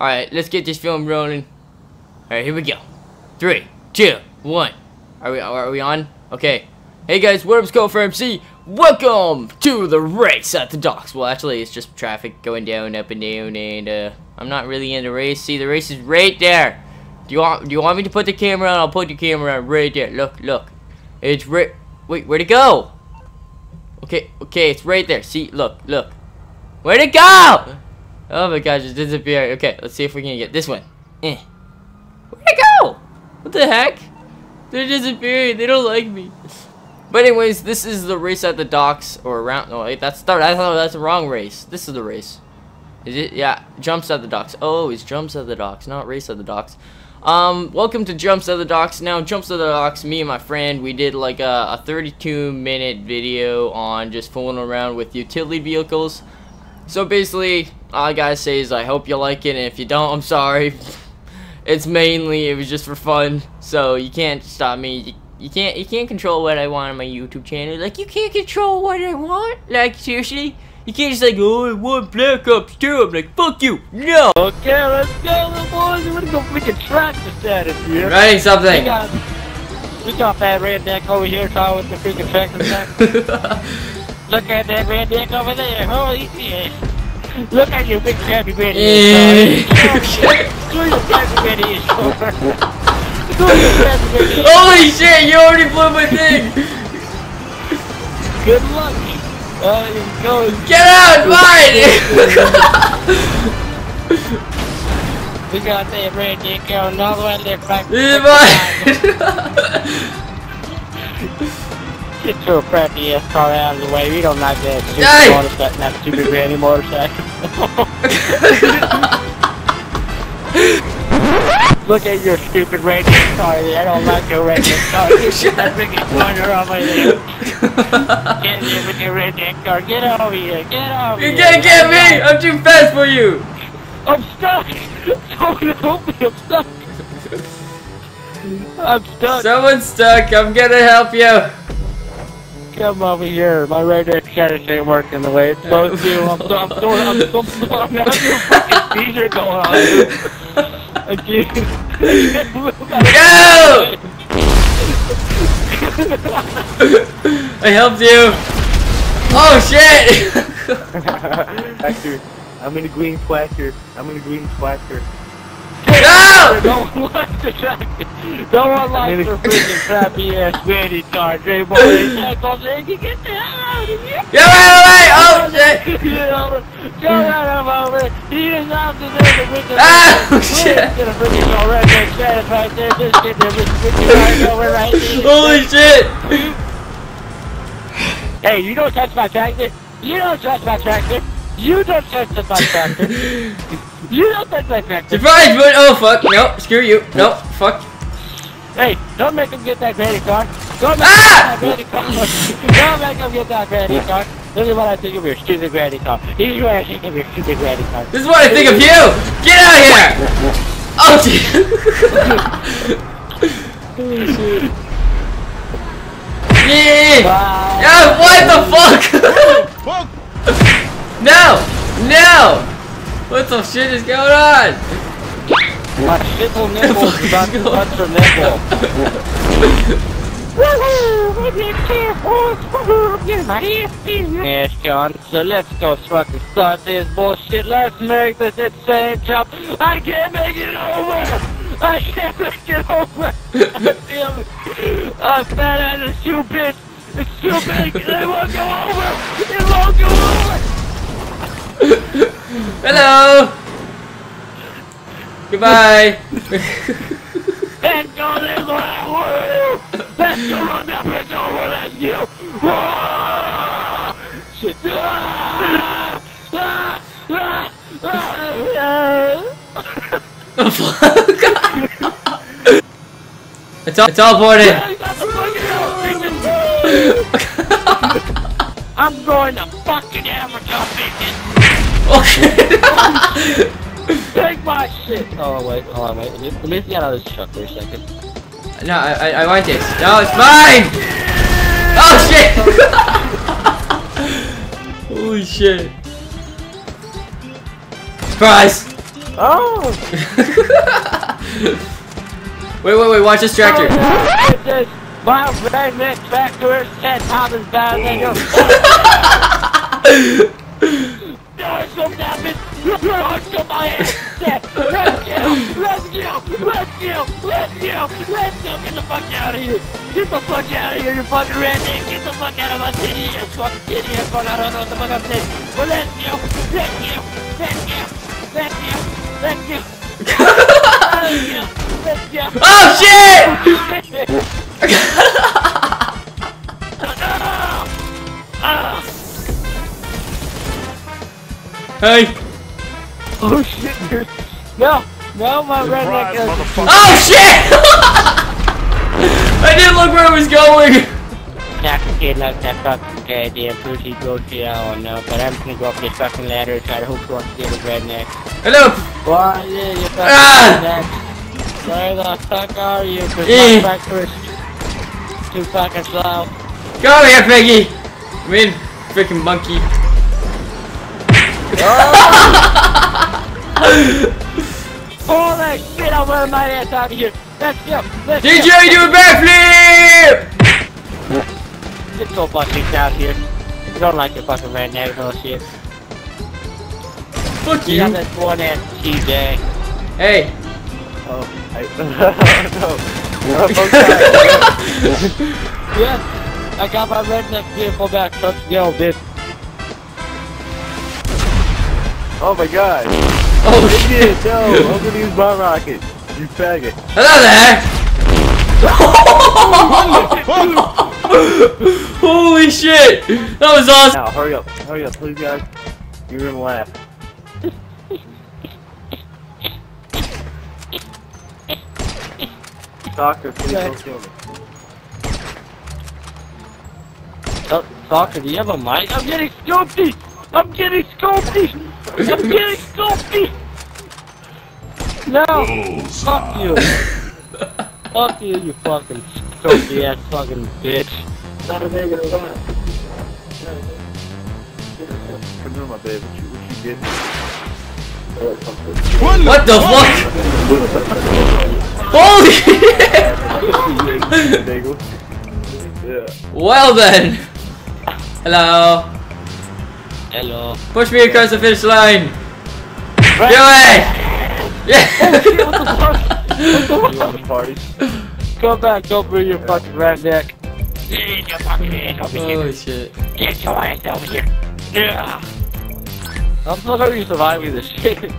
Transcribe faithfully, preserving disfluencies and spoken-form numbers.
Alright, let's get this film rolling. Alright, here we go. Three, two, one. Are we are we on? Okay. Hey guys, what up, ColdFireMC? Welcome to the race at the docks. Well, actually, it's just traffic going down, up and down, and uh, I'm not really in the race. See, the race is right there. Do you want do you want me to put the camera on? I'll put the camera on right there. Look, look. It's right. Wait, where'd it go? Okay, okay, it's right there. See, look, look. Where'd it go? Oh my gosh, it disappeared. Okay, let's see if we can get this one. Eh. Where'd it go? What the heck? They're disappearing. They don't like me. But anyways, this is the race at the docks, or around. No, wait, that's start. I thought that's the wrong race. This is the race. Is it? Yeah, jumps at the docks. Oh, it's jumps at the docks, not race at the docks. Um, welcome to Jumps at the Docks. Now, Jumps at the Docks, me and my friend, we did like a thirty-two minute video on just fooling around with utility vehicles. So basically, all I gotta say is I hope you like it, and if you don't, I'm sorry. It's mainly, it was just for fun, so you can't stop me. You, you can't, you can't control what I want on my YouTube channel. Like, you can't control what I want? Like, seriously? You can't just like, oh, I want Black Ops two. I'm like, fuck you, no. Okay, let's go, little boys. We're gonna go freaking tractor status here. Riding something. We got, we got that redneck over here trying with the freaking tractor status. Look at that redneck over there. Holy shit. Look at your big crappy bitch. Holy shit, you already blew my thing. Good luck. Uh, it's going. Get out! Mine! We got that red dick going all the way to their back. This is mine! Get your crappy ass car out of the way. We don't like that stupid hey. motorcycle. Not stupid granny motorcycle. Look at your stupid red dick car. I don't like your red dick car. Shut up. Get here with your redneck car. Get over here. Get over here. You can't get me. I'm too fast for you. I'm stuck. Someone help me. I'm stuck. I'm stuck. Someone's stuck. I'm gonna help you. Come over here. My redneck status ain't working the way it's supposed to. I'm so I'm so I'm so I'm not doing fucking seizure going on. Go! I helped you! Oh shit! Plaster. I'm in a green plaster. I'm in a green plaster. No! Don't unlock the tractor! Don't unlock your freaking crappy ass granny car, J boy! Get the hell out of here! Get out of the way! Oh shit! Get out of the way! He does not deserve the freaking oh shit! Get a freaking all right there, status right there, just get there, just freaking right over right there! Holy shit! Hey, you don't touch my tractor! You don't touch my tractor! You don't touch my tractor! You don't touch my tractor! Surprise! But oh fuck! Nope! Screw you! Nope! Fuck! Hey! Don't make him get that granny car! Don't make ah! him get that granny car! Don't make him get that granny car! This is what I think of your stupid granny car! This is what I think of your stupid granny car! This is what I think of you! Get out of here! Oh shit! Yeah! Wow. Oh, what the fuck? No! No! What the shit is going on? My fickle nipple is about to touch her nipple. Woohoo! Yes, John, so let's go fucking start this bullshit. Let's make this insane jump. I can't make it over! I can't make it over! Damn it! I'm fat out of shoe bitch! It's too big! It won't go over! It won't go over! Hello! Goodbye! Let's go this way! Let's go run that bitch over! That's you! Ah! Shit! Ah! Ah! Ah! Ah! Ah! The fuck? It's all, it's all boarded. I'm going to fucking Amazon, bitches. Okay. Take my shit. Oh wait, hold on, wait. Let me, let me get out of this truck for a second. No, I, I, I want this. No, it's mine. Oh shit. Holy shit. Surprise. Oh! Wait, wait, wait, watch this tractor. It says, Miles Redneck Tractor, Ted Hobbins, Bad Angle. Rescue! Rescue! Rescue! Rescue! Get the fuck out of here! Get the fuck out of here, you fucking redneck! Get the fuck out of my city! You fucking city! You fucking, I don't know what the fuck I'm saying! But rescue! Rescue! Rescue! Rescue! Rescue! Rescue! Rescue! Oh shit! Hey! Oh shit, dude! No! No, my redneck is. Oh shit! I didn't look where I was going! I don't know, but I'm gonna go up this fucking ladder and try to hope for to get a redneck. Hello! Why did you fucking redneck? Where the fuck are you? Cause my breakfast too fucking slow. Go over here, Piggy! I mean, freaking monkey. Oh. Oh, that shit, I'm wearing my ass out of here. Let's go. Let's D J, go. Do a backflip! It's so fucking out here. You don't like your fucking redneck bullshit. Fuck you. You got this one ass T J. Hey. Oh, I. No. Okay. Yes, I got my redneck vehicle back. Let's go, bitch. Oh my god. Oh shit! Yo, I'm gonna use my rocket. You faggot. Hello there! Holy shit! That was awesome! Now, hurry up. Hurry up, please guys. You're gonna laugh. Doctor, please don't kill me. Oh, Doctor, do you have a mic? I'm getting sculpted! I'm getting sculpted! I'm getting sculpted! No! Bullseye. Fuck you! Fuck you, you fucking sculpted ass fucking bitch. Not a baby at all. Come here, my baby. What you getting? What the fuck? Holy shit! Well then! Hello! Hello. Push me across the finish line. Right. Do it! Yeah. Oh, shit, what the fuck? You want the party? Go back over your yeah. fucking redneck. Get your fucking ass over here. Holy shit. Get your ass over here. Yeah. I'm not gonna be surviving this shit.